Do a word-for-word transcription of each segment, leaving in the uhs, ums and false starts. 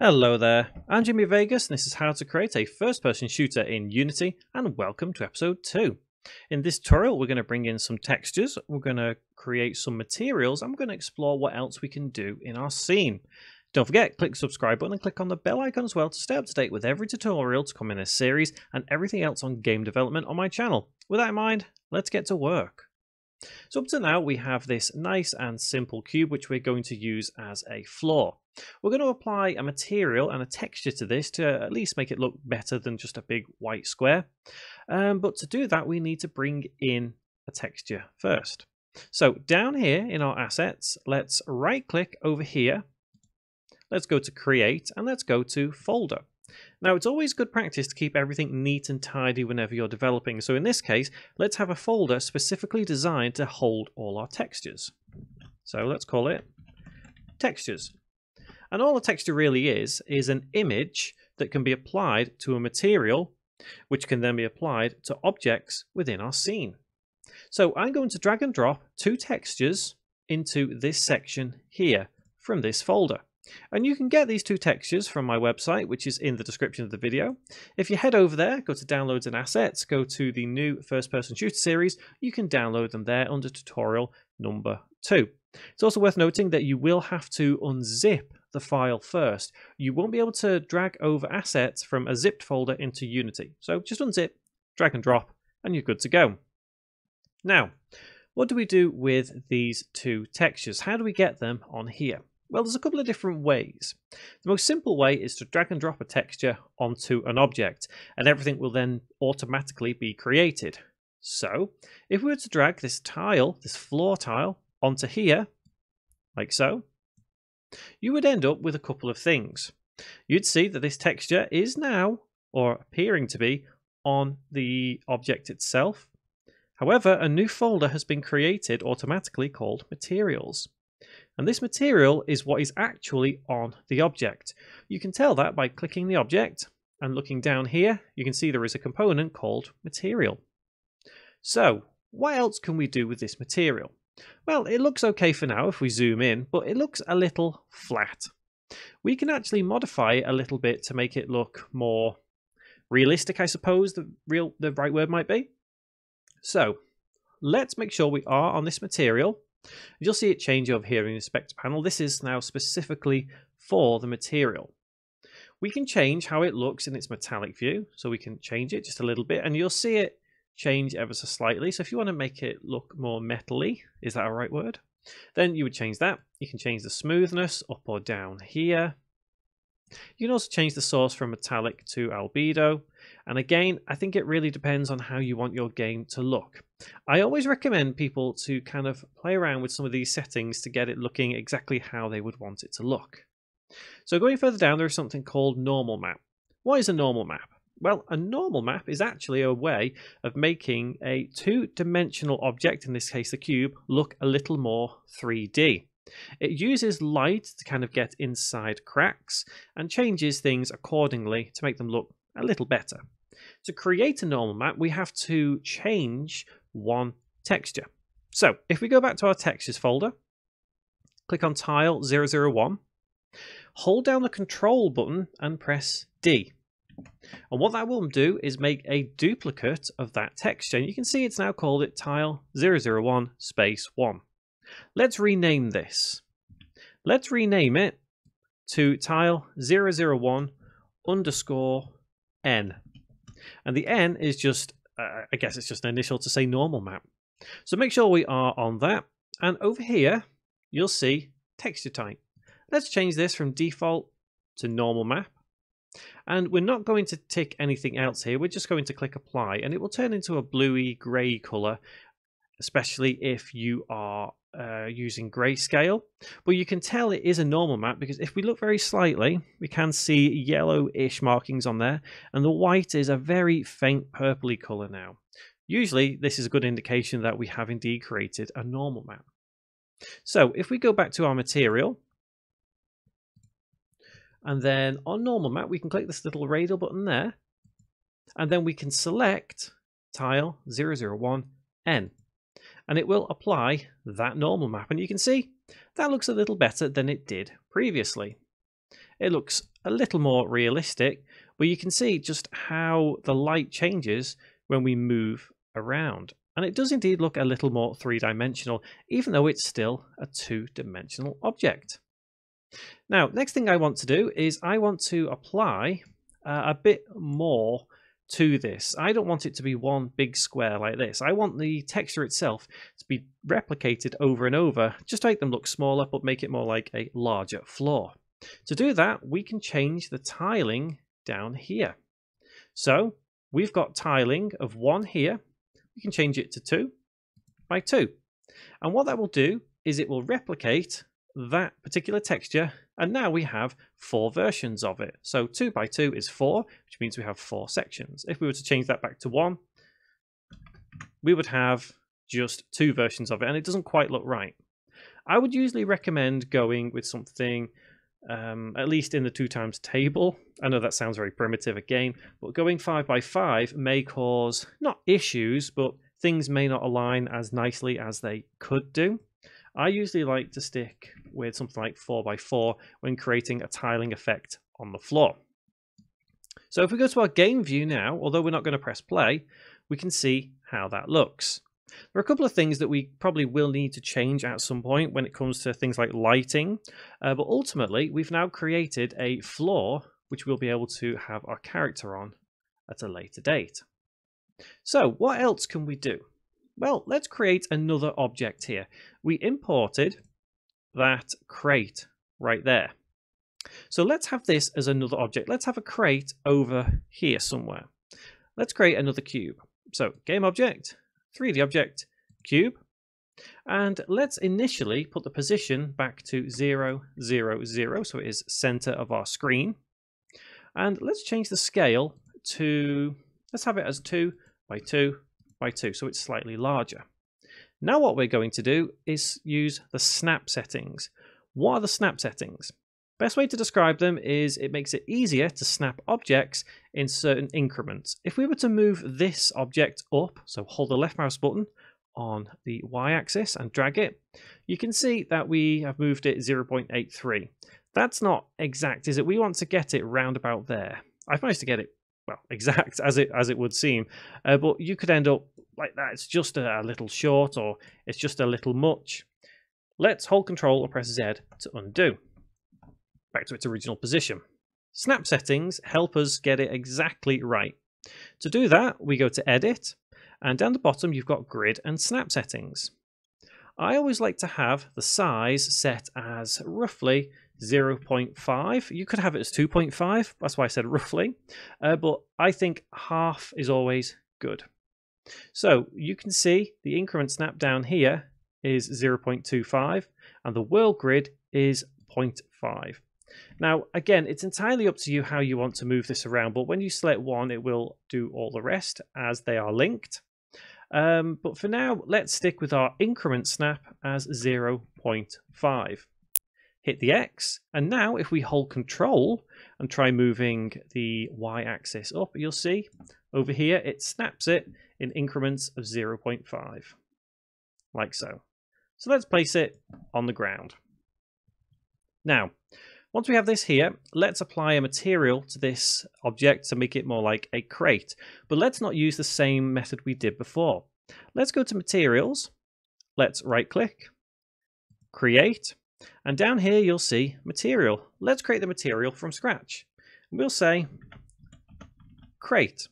Hello there, I'm Jimmy Vegas and this is how to create a first-person shooter in Unity, and welcome to episode two. In this tutorial we're going to bring in some textures, we're going to create some materials, and we're going to explore what else we can do in our scene. Don't forget, click the subscribe button and click on the bell icon as well to stay up to date with every tutorial to come in this series and everything else on game development on my channel. With that in mind, let's get to work. So up to now we have this nice and simple cube which we're going to use as a floor. We're going to apply a material and a texture to this to at least make it look better than just a big white square. Um, but to do that we need to bring in a texture first. So down here in our assets, let's right click over here. Let's go to create and let's go to folder. Now it's always good practice to keep everything neat and tidy whenever you're developing. So in this case, let's have a folder specifically designed to hold all our textures. So let's call it textures. And all a texture really is, is an image that can be applied to a material, which can then be applied to objects within our scene. So I'm going to drag and drop two textures into this section here from this folder. And you can get these two textures from my website, which is in the description of the video. If you head over there, go to downloads and assets, go to the new first person shooter series, you can download them there under tutorial number two. It's also worth noting that you will have to unzip the file first. You won't be able to drag over assets from a zipped folder into Unity. So just unzip, drag and drop, and you're good to go. Now, what do we do with these two textures? How do we get them on here? Well, there's a couple of different ways. The most simple way is to drag and drop a texture onto an object, and everything will then automatically be created. So if we were to drag this tile, this floor tile, onto here, like so, you would end up with a couple of things. You'd see that this texture is now, or appearing to be, on the object itself. However, a new folder has been created automatically called materials. And this material is what is actually on the object. You can tell that by clicking the object and looking down here, you can see there is a component called material. So what else can we do with this material? Well, it looks okay for now if we zoom in, but it looks a little flat. We can actually modify it a little bit to make it look more realistic, I suppose the real the right word might be. So let's make sure we are on this material. You'll see it change over here in the inspector panel. This is now specifically for the material. We can change how it looks in its metallic view, so we can change it just a little bit and you'll see it change ever so slightly. So if you want to make it look more metally, is that a right word? Then you would change that. You can change the smoothness up or down here. You can also change the source from metallic to albedo. And again, I think it really depends on how you want your game to look. I always recommend people to kind of play around with some of these settings to get it looking exactly how they would want it to look. So going further down, there is something called normal map. What is a normal map? Well, a normal map is actually a way of making a two-dimensional object, in this case the cube, look a little more three D. It uses light to kind of get inside cracks and changes things accordingly to make them look a little better. To create a normal map, we have to change one texture. So if we go back to our textures folder, click on tile zero zero one, hold down the control button and press D. And what that will do is make a duplicate of that texture. And you can see it's now called it tile zero zero one space one. Let's rename this. Let's rename it to tile zero zero one underscore N. And the N is just, uh, I guess it's just an initial to say normal map. So make sure we are on that. And over here, you'll see texture type. Let's change this from default to normal map. And we're not going to tick anything else here. We're just going to click apply and it will turn into a bluey gray color, especially if you are uh, using grayscale. But you can tell it is a normal map because if we look very slightly, we can see yellowish markings on there. And the white is a very faint purpley color now. Usually this is a good indication that we have indeed created a normal map. So if we go back to our material, and then on normal map, we can click this little radial button there. And then we can select tile zero zero one N. And it will apply that normal map. And you can see that looks a little better than it did previously. it looks a little more realistic, but you can see just how the light changes when we move around. And it does indeed look a little more three-dimensional, even though it's still a two-dimensional object. Now, next thing I want to do is I want to apply uh, a bit more to this. I don't want it to be one big square like this. I want the texture itself to be replicated over and over, just to make them look smaller, but make it more like a larger floor. To do that, we can change the tiling down here. So we've got tiling of one here. We can change it to two by two. And what that will do is it will replicate that particular texture, and now we have four versions of it. So two by two is four, which means we have four sections. If we were to change that back to one, we would have just two versions of it, and it doesn't quite look right. I would usually recommend going with something um, at least in the two times table. I know that sounds very primitive again, but going five by five may cause not issues, but things may not align as nicely as they could do. I usually like to stick with something like four by four when creating a tiling effect on the floor. So if we go to our game view now, although we're not going to press play, we can see how that looks. There are a couple of things that we probably will need to change at some point when it comes to things like lighting, uh, but ultimately we've now created a floor which we'll be able to have our character on at a later date. So what else can we do? Well, let's create another object here. We imported that crate right there. So let's have this as another object. Let's have a crate over here somewhere. Let's create another cube. So game object, three D object, cube. And let's initially put the position back to zero, zero, zero. So it is center of our screen. And let's change the scale to, let's have it as two by two. by two, so it's slightly larger. Now what we're going to do is use the snap settings. What are the snap settings? Best way to describe them is it makes it easier to snap objects in certain increments. If we were to move this object up, so hold the left mouse button on the y-axis and drag it, you can see that we have moved it zero point eight three. That's not exact, is it? We want to get it round about there. I've managed to get it well, exact as it as it would seem, uh, but you could end up like that. It's just a, a little short, or it's just a little much. Let's hold control and press Z to undo. Back to its original position. Snap settings help us get it exactly right. To do that, we go to edit, and down the bottom you've got grid and snap settings. I always like to have the size set as roughly zero point five. You could have it as two point five. That's why I said roughly, uh, but I think half is always good. So you can see the increment snap down here is zero point two five and the world grid is zero point five. Now, again, it's entirely up to you how you want to move this around, but when you select one, it will do all the rest as they are linked. Um, but for now, let's stick with our increment snap as zero point five. Hit the X, and now if we hold control and try moving the y-axis up, you'll see over here it snaps it in increments of zero point five, like so. So let's place it on the ground. Now, once we have this here, let's apply a material to this object to make it more like a crate, but let's not use the same method we did before. Let's go to materials, let's right click, create, and down here you'll see material. Let's create the material from scratch. We'll say crate.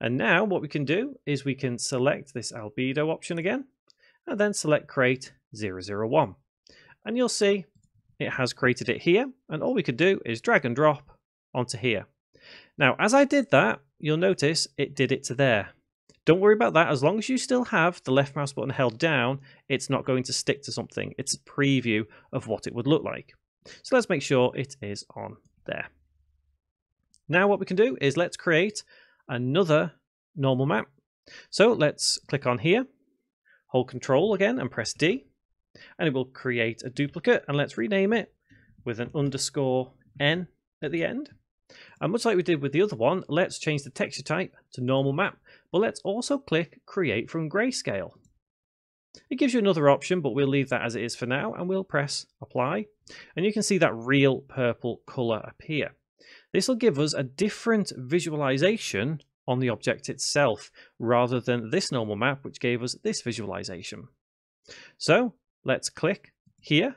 And now what we can do is we can select this albedo option again and then select crate zero zero one. And you'll see it has created it here, and all we could do is drag and drop onto here. Now, as I did that, you'll notice it did it to there. Don't worry about that. As long as you still have the left mouse button held down, it's not going to stick to something. It's a preview of what it would look like. So let's make sure it is on there. Now what we can do is let's create another normal map. So let's click on here, hold control again and press D, and it will create a duplicate, and let's rename it with an underscore N at the end. And much like we did with the other one, let's change the texture type to normal map, but let's also click create from grayscale. It gives you another option, but we'll leave that as it is for now, and we'll press apply, and you can see that real purple color appear. This will give us a different visualization on the object itself, rather than this normal map, which gave us this visualization. So let's click here,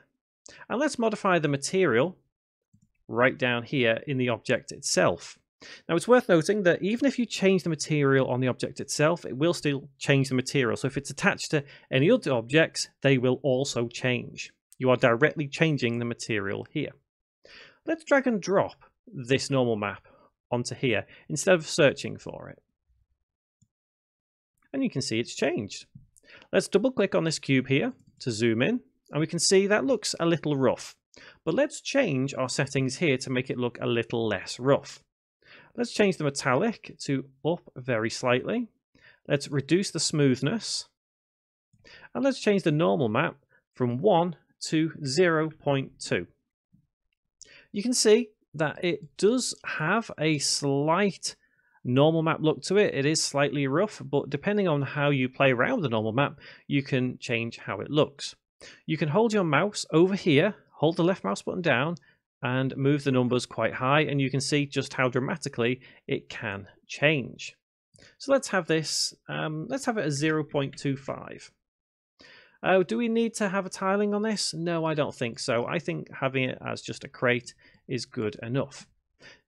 and let's modify the material right down here in the object itself. Now, it's worth noting that even if you change the material on the object itself, it will still change the material. So if it's attached to any other objects, they will also change. You are directly changing the material here. Let's drag and drop this normal map onto here instead of searching for it. And you can see it's changed. Let's double click on this cube here to zoom in, and we can see that looks a little rough. But let's change our settings here to make it look a little less rough. Let's change the metallic to up very slightly. Let's reduce the smoothness. And let's change the normal map from one to zero point two. You can see that it does have a slight normal map look to it. It is slightly rough, but depending on how you play around with the normal map, you can change how it looks. You can hold your mouse over here, hold the left mouse button down, and move the numbers quite high, and you can see just how dramatically it can change. So let's have this, um, let's have it as zero point two five. Uh, do we need to have a tiling on this? No, I don't think so. I think having it as just a crate is good enough.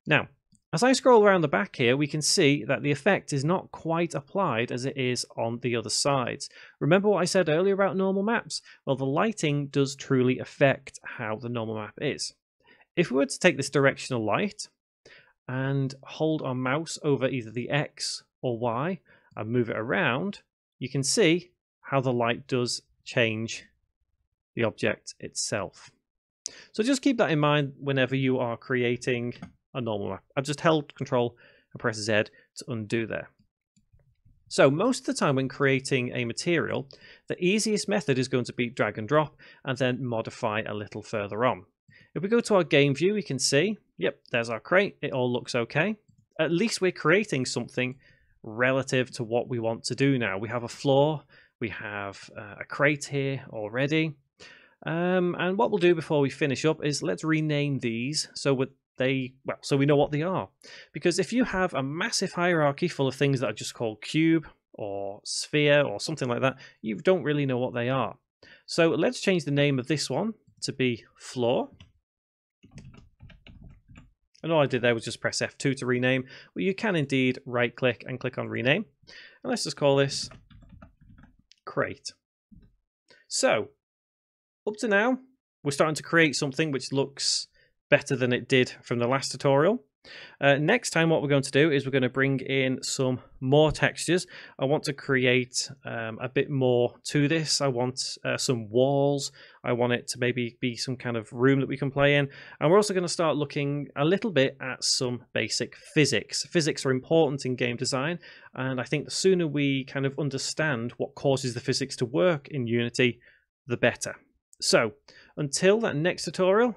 Now, as I scroll around the back here, we can see that the effect is not quite applied as it is on the other sides. Remember what I said earlier about normal maps? Well, the lighting does truly affect how the normal map is. If we were to take this directional light and hold our mouse over either the X or Y and move it around, you can see how the light does change the object itself. So just keep that in mind whenever you are creating a normal map. I've just held Control and press Z to undo there. So most of the time when creating a material, the easiest method is going to be drag and drop and then modify a little further on. If we go to our game view, we can see, yep, there's our crate. It all looks okay. At least we're creating something relative to what we want to do now. We have a floor, we have uh, a crate here already. Um, and what we'll do before we finish up is let's rename these so they, well, so we know what they are. Because if you have a massive hierarchy full of things that are just called cube or sphere or something like that, you don't really know what they are. So let's change the name of this one to be floor. And all I did there was just press F two to rename. Well, you can indeed right click and click on rename. And let's just call this crate. So up to now, we're starting to create something which looks better than it did from the last tutorial. Uh, next time, what we're going to do is we're going to bring in some more textures. I want to create um, a bit more to this. I want uh, some walls. I want it to maybe be some kind of room that we can play in. And we're also going to start looking a little bit at some basic physics. Physics are important in game design. And I think the sooner we kind of understand what causes the physics to work in Unity, the better. So until that next tutorial,